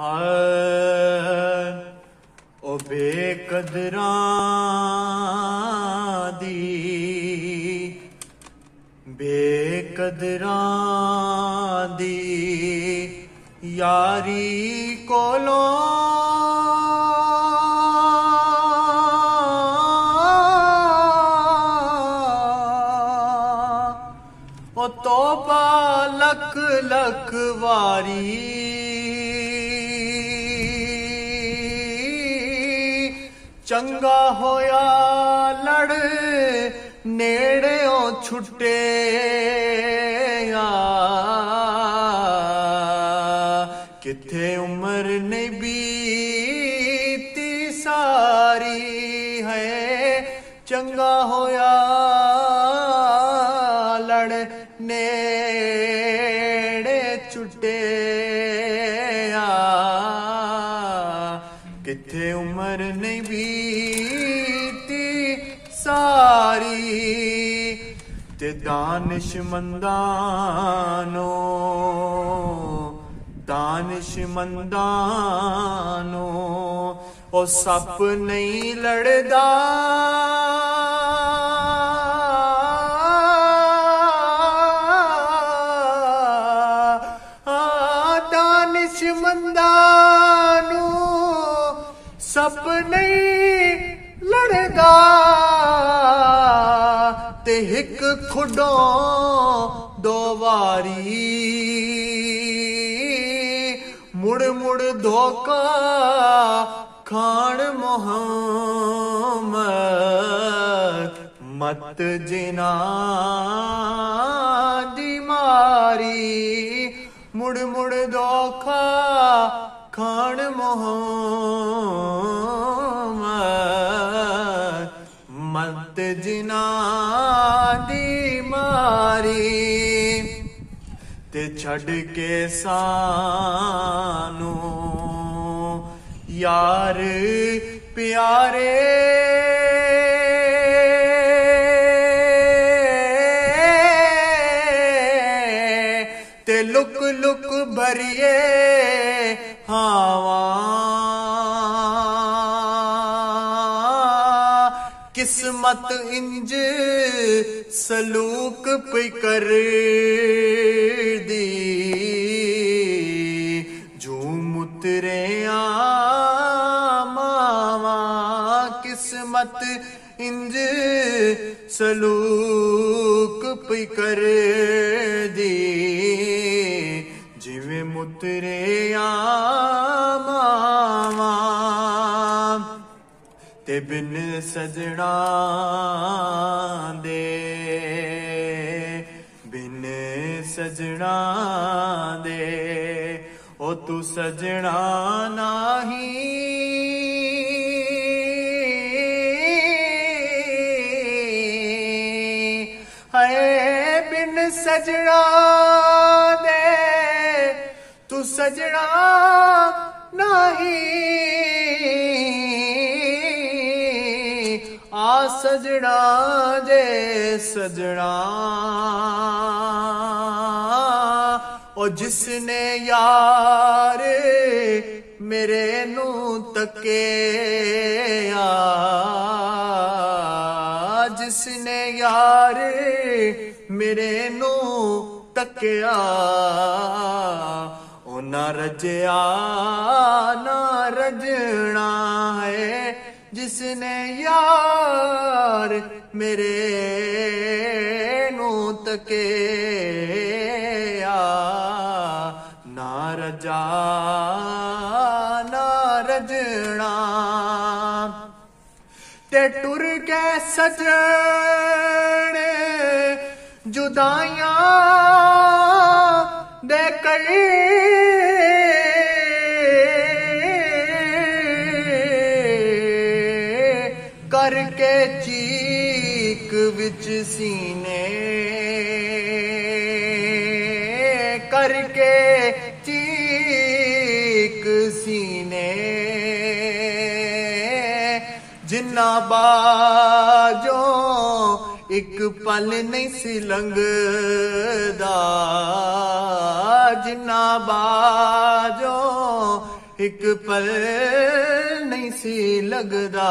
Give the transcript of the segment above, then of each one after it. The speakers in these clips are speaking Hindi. हाय ओ बेकदरां दी बेकदरां दी यारी कोलों तोबा लख लख वारी चंगा होया लड़ नेड़ेओ छुटे किथे उम्र ने बीती सारी है चंगा होया लड़ नेड़े छुटे किथे उम्र नहीं बीती सारी ते दानिशमंदानो ओ सप नहीं लड़दा मंदानू सप नहीं लड़दा ते हिक खुडो दो वारी मुड़ मुड़ धोखा खान मोहम्मद मत जिना दी मारी मुड़ मुड़ धोखा खान मोहम्मद मत जिना दी मारी ते छड़ के सानू यार प्यारे ते लुक लुक भरिए हावा किस्मत इंज सलूक पे कर दी झूम उतरे मावा किस्मत इंज सलूक पे कर दी जिवे मुतरे मावा ते बिन सजना दे बिन सजना दे ओ तू सजना नहीं सजना दे तू सजना नहीं आ सजना दे सजना और जिसने यार मेरे नू तके जिसने यार मेरे नू तकिया ओ ना रजया ना रजना है जिसने यार मेरे नू तकिया ना रजा ना रजना ते टुर के सजने जुदाइया दे कई करके चीक विच सीने करके चीक सीने जिन्ना बाजो एक पल नहीं सिलंगदा जिन्ना बाजो एक पल नहीं सी लगदा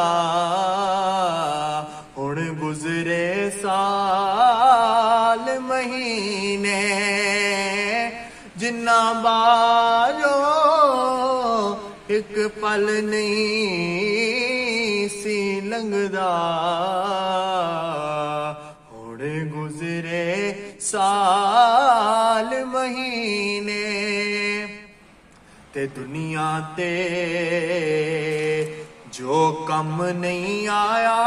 हुण गुजरे साल महीने जिन्ना बारो एक पल नहीं सी लगदा हुण गुजरे साल महीने ते दुनिया ते जो कम नहीं आया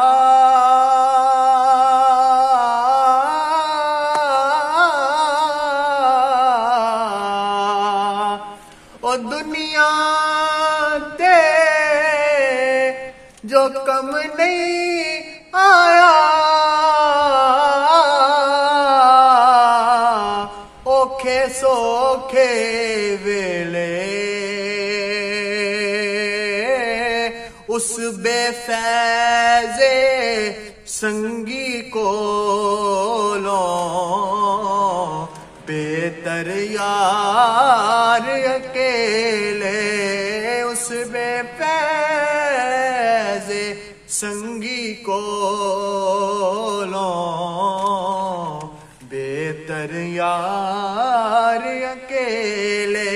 ओ दुनिया ते जो कम नहीं आया ओखे सोखे वेले उस बेफैज़े संगी को लो बेहतर यार अकेले उस बेफैज़े संगी को लो बेहतर यार अकेले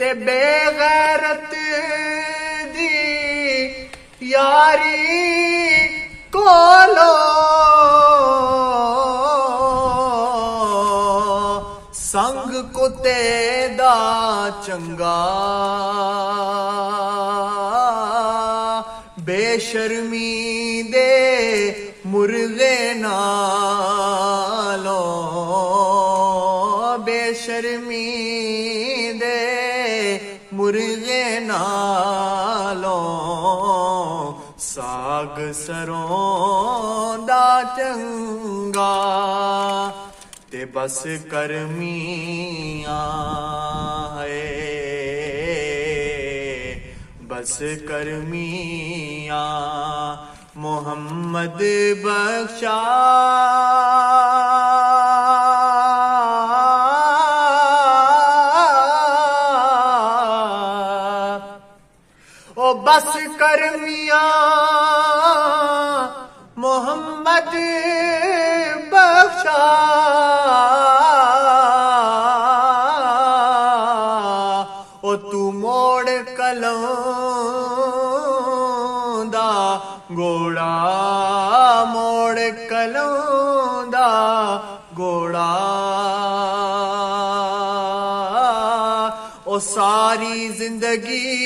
ते बेगैरत यारी कोलो संग कुते दा चंगा बेशर्मी दे मुर्गे नालो बेशर्मी दे मुर्गे नालो साग सरों दा चंगा ते बस करमियां है बस करमियां मोहम्मद बख्शा ओ बस करमियां मोहम्मद बख्शा ओ तू मोड़ कलों दा गोड़ा मोड़ कलों दा गोड़ा ओ सारी जिंदगी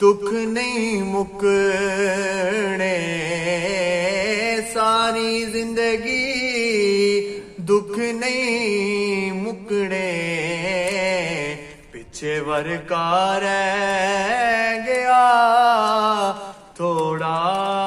दुख नहीं मुकने सारी जिंदगी दुख नहीं मुकने पीछे वरकार रह गया थोड़ा।